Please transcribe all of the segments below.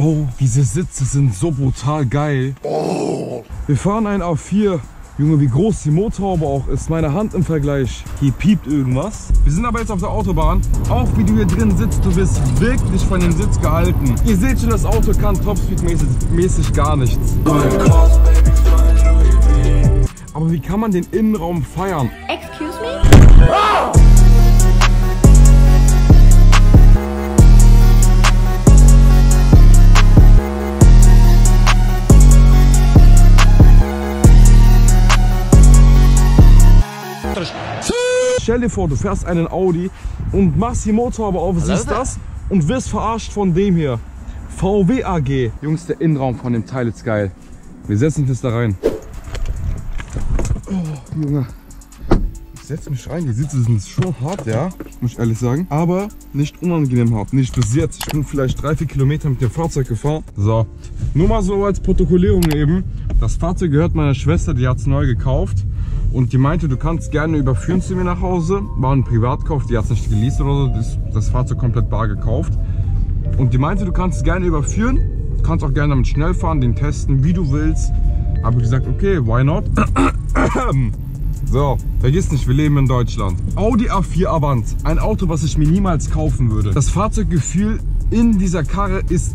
Bro, diese Sitze sind so brutal geil. Oh. Wir fahren einen A4. Junge, wie groß die Motorhaube auch ist. Meine Hand im Vergleich. Hier piept irgendwas. Wir sind aber jetzt auf der Autobahn. Auch wie du hier drin sitzt, du wirst wirklich von dem Sitz gehalten. Ihr seht schon, das Auto kann Topspeed-mäßig gar nichts. Aber wie kann man den Innenraum feiern? Excuse me? Ah! Stell dir vor, du fährst einen Audi und machst die Motorhaube auf, siehst das und wirst verarscht von dem hier. VW AG. Jungs, der Innenraum von dem Teil ist geil. Wir setzen uns da rein. Oh, Junge. Ich setze mich rein. Die Sitze sind schon hart, ja, muss ich ehrlich sagen. Aber nicht unangenehm hart. Nicht bis jetzt. Ich bin vielleicht 3-4 Kilometer mit dem Fahrzeug gefahren. So, nur mal so als Protokollierung eben. Das Fahrzeug gehört meiner Schwester, die hat es neu gekauft. Und die meinte, du kannst gerne überführen zu mir nach Hause. War ein Privatkauf, die hat es nicht geleast oder so, das Fahrzeug komplett bar gekauft. Und die meinte, du kannst es gerne überführen, du kannst auch gerne damit schnell fahren, den testen, wie du willst. Habe ich gesagt, okay, why not? So, vergiss nicht, wir leben in Deutschland. Audi A4 Avant, ein Auto, was ich mir niemals kaufen würde. Das Fahrzeuggefühl in dieser Karre ist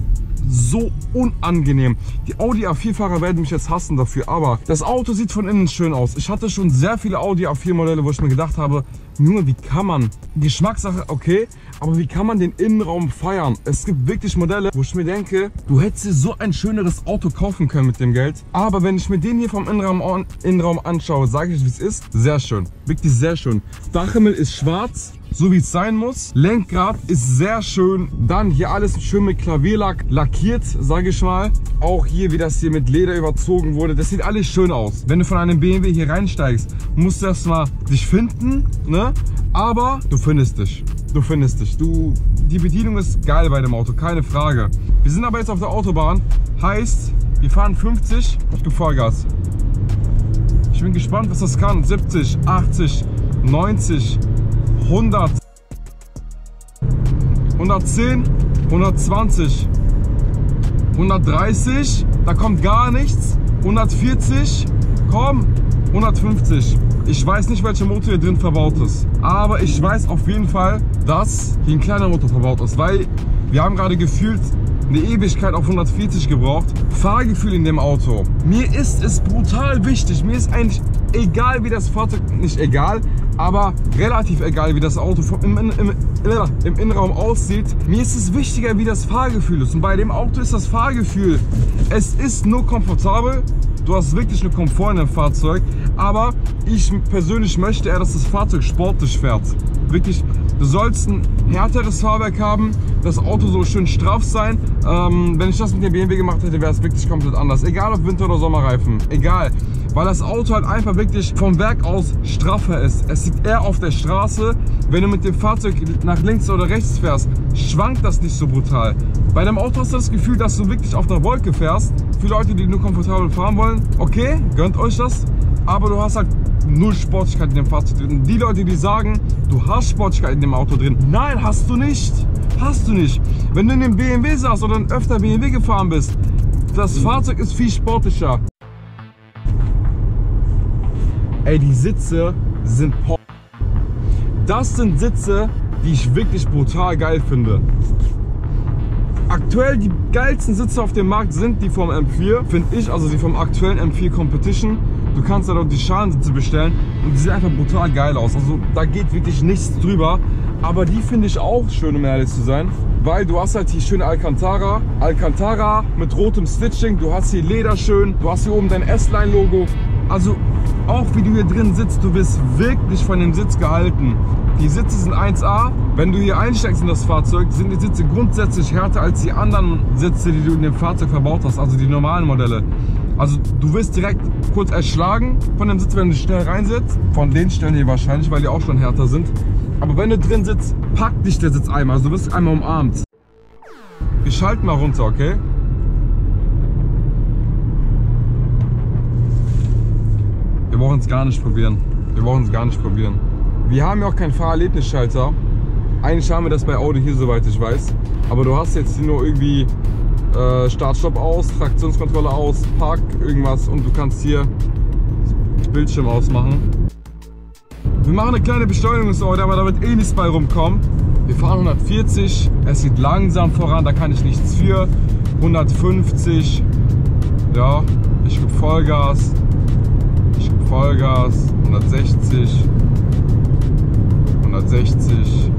so unangenehm. Die Audi A4-Fahrer werden mich jetzt hassen dafür, aber das Auto sieht von innen schön aus. Ich hatte schon sehr viele Audi A4-Modelle, wo ich mir gedacht habe, Junge, wie kann man? Geschmackssache, okay, aber wie kann man den Innenraum feiern? Es gibt wirklich Modelle, wo ich mir denke, du hättest dir so ein schöneres Auto kaufen können mit dem Geld. Aber wenn ich mir den hier vom Innenraum anschaue, sage ich, wie es ist, sehr schön. Wirklich sehr schön. Dachhimmel ist schwarz, so wie es sein muss. Lenkrad ist sehr schön. Dann hier alles schön mit Klavierlack lackiert, sage ich mal. Auch hier, wie das hier mit Leder überzogen wurde. Das sieht alles schön aus. Wenn du von einem BMW hier reinsteigst, musst du erstmal dich finden, ne? Aber du findest dich. Du findest dich. Die Bedienung ist geil bei dem Auto, keine Frage. Wir sind aber jetzt auf der Autobahn. Heißt, wir fahren 50. Ich gebe Vollgas. Ich bin gespannt, was das kann. 70, 80, 90. 100, 110, 120, 130, da kommt gar nichts, 140, komm, 150. Ich weiß nicht, welcher Motor hier drin verbaut ist, aber ich weiß auf jeden Fall, dass hier ein kleiner Motor verbaut ist, weil wir haben gerade gefühlt eine Ewigkeit auf 140 gebraucht. Fahrgefühl in dem Auto. Mir ist es brutal wichtig, mir ist eigentlich egal, wie das Fahrzeug, nicht egal, aber relativ egal, wie das Auto im Innenraum aussieht. Mir ist es wichtiger, wie das Fahrgefühl ist. Und bei dem Auto ist das Fahrgefühl, es ist nur komfortabel. Du hast wirklich einen Komfort in dem Fahrzeug, aber ich persönlich möchte eher, dass das Fahrzeug sportlich fährt. Wirklich, du sollst ein härteres Fahrwerk haben, das Auto soll schön straff sein. Wenn ich das mit dem BMW gemacht hätte, wäre es wirklich komplett anders. Egal ob Winter- oder Sommerreifen, egal. Weil das Auto halt einfach wirklich vom Werk aus straffer ist. Es liegt eher auf der Straße. Wenn du mit dem Fahrzeug nach links oder rechts fährst, schwankt das nicht so brutal. Bei dem Auto hast du das Gefühl, dass du wirklich auf der Wolke fährst. Für Leute, die nur komfortabel fahren wollen, okay, gönnt euch das. Aber du hast halt null Sportlichkeit in dem Fahrzeug drin. Die Leute, die sagen, du hast Sportlichkeit in dem Auto drin. Nein, hast du nicht. Hast du nicht. Wenn du in dem BMW saßt oder öfter BMW gefahren bist, das Fahrzeug ist viel sportlicher. Ey, die Sitze sind Power. Das sind Sitze, die ich wirklich brutal geil finde. Aktuell die geilsten Sitze auf dem Markt sind die vom M4, finde ich, also die vom aktuellen M4 Competition. Du kannst da doch die Schalensitze bestellen und die sehen einfach brutal geil aus. Also da geht wirklich nichts drüber. Aber die finde ich auch schön, um ehrlich zu sein, weil du hast halt hier schöne Alcantara. Alcantara mit rotem Stitching, du hast hier Leder schön, du hast hier oben dein S-Line Logo. Also auch wie du hier drin sitzt, du wirst wirklich von dem Sitz gehalten. Die Sitze sind 1A. Wenn du hier einsteigst in das Fahrzeug, sind die Sitze grundsätzlich härter als die anderen Sitze, die du in dem Fahrzeug verbaut hast, also die normalen Modelle. Also du wirst direkt kurz erschlagen von dem Sitz, wenn du schnell reinsitzt. Von den Stellen hier wahrscheinlich, weil die auch schon härter sind. Aber wenn du drin sitzt, packt dich der Sitz einmal, also du wirst einmal umarmt. Wir schalten mal runter, okay? Wir brauchen es gar nicht probieren. Wir brauchen es gar nicht probieren. Wir haben ja auch keinen Fahrerlebnisschalter. Eigentlich haben wir das bei Audi hier, soweit ich weiß. Aber du hast jetzt hier nur irgendwie Start-Stopp aus, Traktionskontrolle aus, Park, irgendwas, und du kannst hier Bildschirm ausmachen. Wir machen eine kleine Beschleunigungsordnung, aber da wird eh nichts bei rumkommt. Wir fahren 140, es geht langsam voran, da kann ich nichts für. 150, ja, ich gebe Vollgas. 160, 160,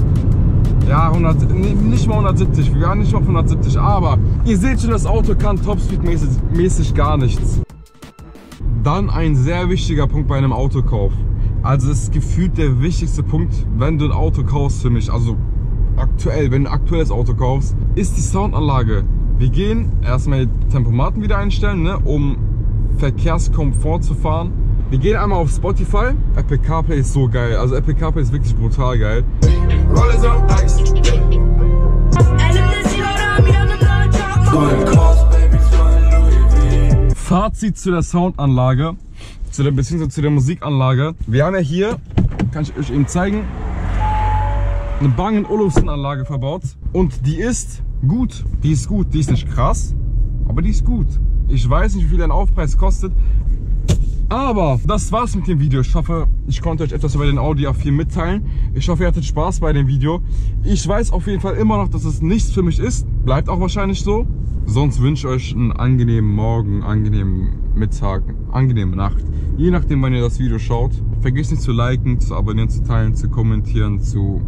ja, 100, nee, nicht mal 170, wir waren nicht mal auf 170, aber ihr seht schon, das Auto kann Topspeed-mäßig gar nichts. Dann ein sehr wichtiger Punkt bei einem Autokauf, also das ist gefühlt der wichtigste Punkt, wenn du ein Auto kaufst für mich, also aktuell, wenn du ein aktuelles Auto kaufst, ist die Soundanlage. Wir gehen erstmal die Tempomaten wieder einstellen, ne, um Verkehrskomfort zu fahren. Wir gehen einmal auf Spotify. Apple CarPlay ist so geil. Also Apple CarPlay ist wirklich brutal geil. Fazit zu der Soundanlage, beziehungsweise zu der Musikanlage. Wir haben ja hier, kann ich euch eben zeigen, eine Bang & Olufsen-Anlage verbaut. Und die ist gut. Die ist gut. Die ist nicht krass, aber die ist gut. Ich weiß nicht, wie viel ein Aufpreis kostet. Aber das war's mit dem Video. Ich hoffe, ich konnte euch etwas über den Audi A4 mitteilen. Ich hoffe, ihr hattet Spaß bei dem Video. Ich weiß auf jeden Fall immer noch, dass es nichts für mich ist. Bleibt auch wahrscheinlich so. Sonst wünsche ich euch einen angenehmen Morgen, angenehmen Mittag, angenehme Nacht. Je nachdem, wann ihr das Video schaut. Vergesst nicht zu liken, zu abonnieren, zu teilen, zu kommentieren, zu